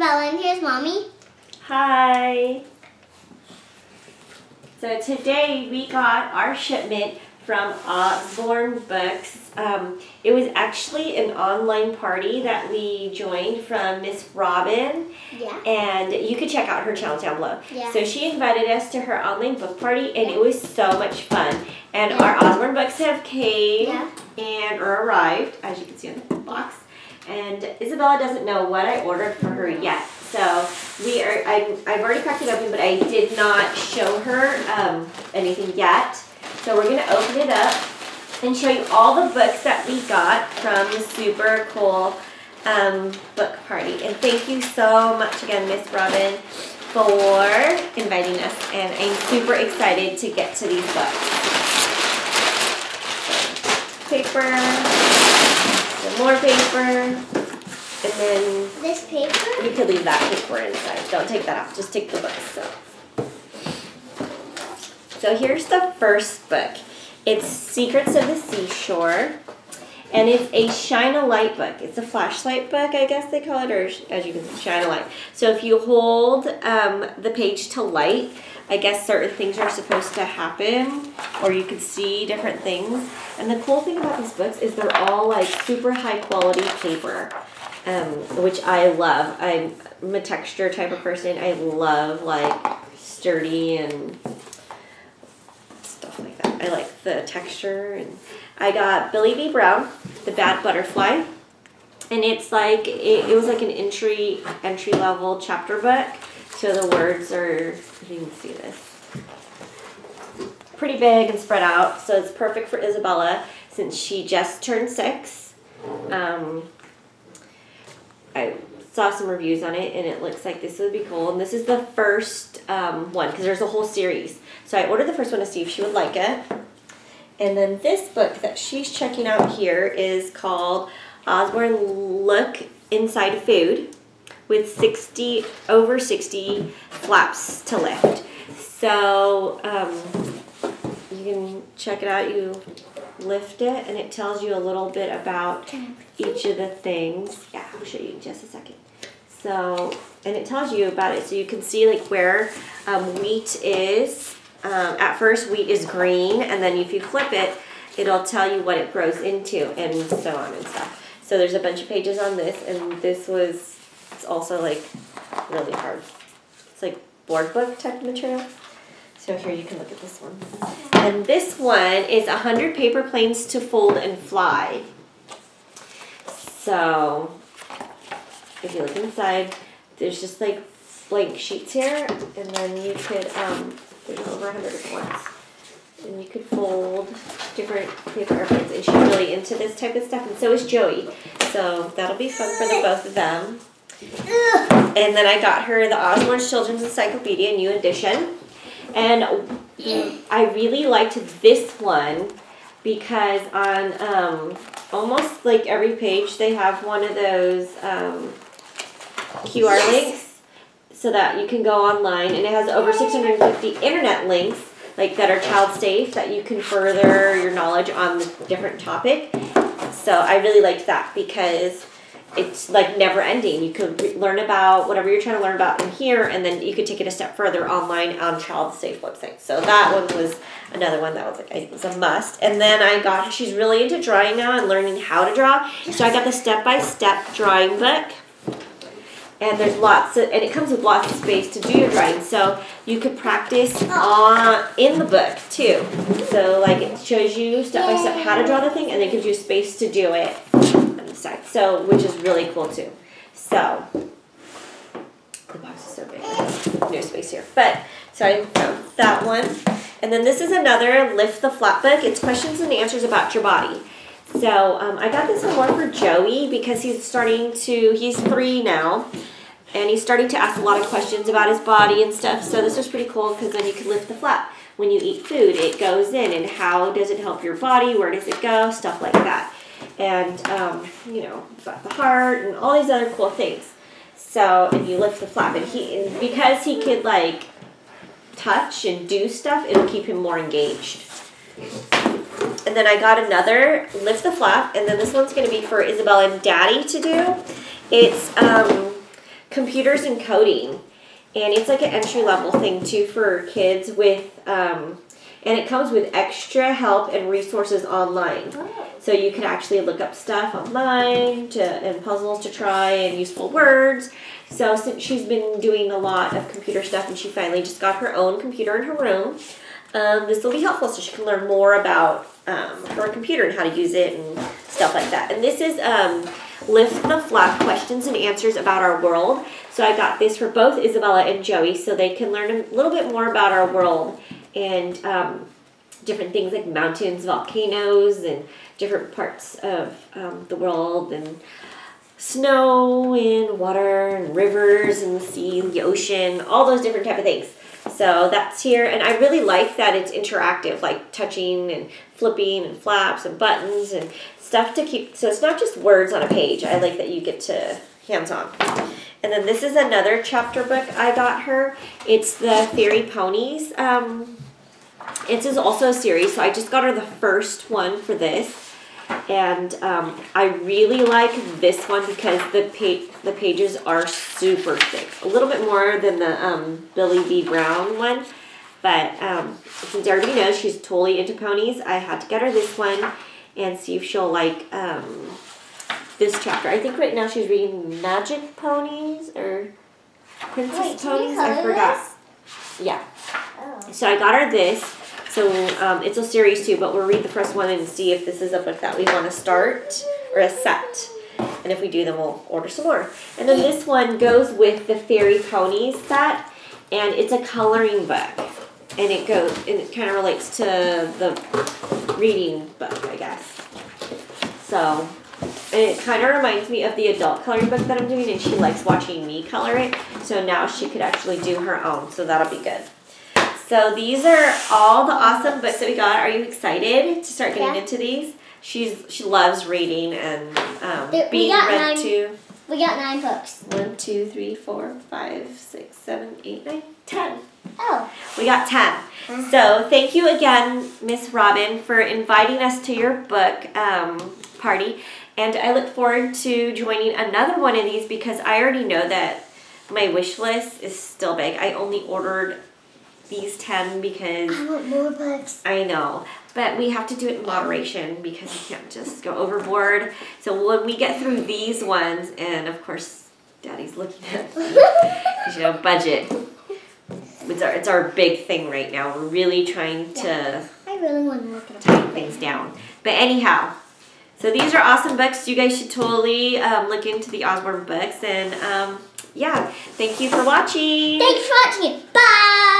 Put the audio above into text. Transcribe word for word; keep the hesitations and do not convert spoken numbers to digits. Bella and here's Mommy. Hi. So today we got our shipment from Usborne Books. Um, it was actually an online party that we joined from Miss Robin. Yeah. And you could check out her channel down below. Yeah. So she invited us to her online book party and yeah. It was so much fun. And yeah. Our Usborne Books have came yeah. and or arrived, as you can see on the box. And Isabella doesn't know what I ordered for her yet. So we are, I, I've already cracked it open, but I did not show her um, anything yet. So we're going to open it up and show you all the books that we got from the super cool um, book party. And thank you so much again, Miss Robin, for inviting us. And I'm super excited to get to these books. Paper, some more paper, and then this paper? You could leave that paper inside. Don't take that off. Just take the books. So. So here's the first book. It's Secrets of the Seashore, and it's a shine a light book. It's a flashlight book, I guess they call it, or as you can see, shine a light. So if you hold um, the page to light, I guess certain things are supposed to happen, or you can see different things. And the cool thing about these books is they're all like super high quality paper, um, which I love. I'm, I'm a texture type of person. I love like sturdy and stuff like that. I like the texture. And I got Billie B. Brown, The Bad Butterfly, and it's like it, it was like an entry entry level chapter book. So the words are, if you can see this, pretty big and spread out. So it's perfect for Isabella since she just turned six. Um, I saw some reviews on it and it looks like this would be cool. And this is the first um, one because there's a whole series. So I ordered the first one to see if she would like it. And then this book that she's checking out here is called Usborne Look Inside Food with sixty over sixty flaps to lift. So um, you can check it out. You lift it and it tells you a little bit about each of the things. Yeah, I'll show you in just a second. So, and it tells you about it. So you can see like where um, wheat is. Um, at first wheat is green, and then if you flip it, it'll tell you what it grows into and so on and stuff. So there's a bunch of pages on this, and this was, it's also like really hard. It's like board book type of material. So here you can look at this one. And this one is one hundred paper planes to fold and fly. So if you look inside, there's just like blank sheets here, and then you could, um, there's over one hundred different ones. And you could fold different paper airplanes, and she's really into this type of stuff, and so is Joey. So that'll be fun for the both of them. And then I got her the Usborne Children's Encyclopedia, new edition. And I really liked this one because on um, almost like every page they have one of those um, Q R yes. links so that you can go online, and it has over six hundred fifty internet links like that are child safe that you can further your knowledge on the different topic. So I really liked that because it's like never ending. You could learn about whatever you're trying to learn about in here, and then you could take it a step further online on child safe websites. So that one was another one that was like, it was a must. And then I got, she's really into drawing now and learning how to draw. So I got the step-by-step drawing book. And there's lots of, and it comes with lots of space to do your drawing. So you could practice on, in the book too. So like it shows you step-by-step how to draw the thing, and it gives you space to do it. Side, so which is really cool too. So the box is so big, no space here. But so I found that one, and then this is another Lift the Flap book. It's questions and answers about your body. So um, I got this one for Joey because he's starting to. He's three now, and he's starting to ask a lot of questions about his body and stuff. So this was pretty cool because then you could lift the flap when you eat food. It goes in, and how does it help your body? Where does it go? Stuff like that. And, um, you know, about the heart and all these other cool things. So, and you lift the flap. And he, and because he could, like, touch and do stuff, it'll keep him more engaged. And then I got another Lift the Flap. And then this one's going to be for Isabella and Daddy to do. It's um, Computers and Coding. And it's like an entry-level thing, too, for kids with, um, and it comes with extra help and resources online. Oh. So you can actually look up stuff online to, and puzzles to try and useful words. So since she's been doing a lot of computer stuff and she finally just got her own computer in her room, um, this will be helpful so she can learn more about um, her computer and how to use it and stuff like that. And this is um, Lift the Flap, questions and answers about our world. So I got this for both Isabella and Joey so they can learn a little bit more about our world and um, different things like mountains, volcanoes, and different parts of um, the world, and snow and water and rivers and the sea, the ocean, all those different type of things. So that's here, and I really like that it's interactive, like touching and flipping and flaps and buttons and stuff to keep, so it's not just words on a page. I like that you get to hands-on. And then this is another chapter book I got her. It's the Fairy Ponies. Um, this is also a series, so I just got her the first one for this. And um, I really like this one because the, pa the pages are super thick. A little bit more than the um, Billie B. Brown one. But um, since everybody knows she's totally into ponies, I had to get her this one and see if she'll like... Um, this chapter. I think right now she's reading Magic Ponies or Princess Wait, Ponies. I forgot. This? Yeah. Oh. So I got her this. So um, it's a series too, but we'll read the first one and see if this is a book that we want to start or a set. And if we do, then we'll order some more. And then this one goes with the Fairy Ponies set, and it's a coloring book. And it goes, and it kind of relates to the reading book, I guess. So. And it kind of reminds me of the adult coloring book that I'm doing, and she likes watching me color it. So now she could actually do her own, so that'll be good. So these are all the awesome books that we got. Are you excited to start getting yeah. into these? She's She loves reading and um, there, being read nine, to. We got nine books. One, two, three, four, five, six, seven, eight, nine, ten. Oh. We got ten. Mm-hmm. So thank you again, Miss Robin, for inviting us to your book um, party. And I look forward to joining another one of these because I already know that my wish list is still big. I only ordered these ten because... I want more books. I know. But we have to do it in moderation because we can't just go overboard. So when we get through these ones, and of course, Daddy's looking at me, you know, budget. It's our, it's our big thing right now. We're really trying to... Yeah, I really want to look at tighten things down. But anyhow... So these are awesome books. You guys should totally um, look into the Usborne books. And um, yeah, thank you for watching. Thanks for watching. Bye.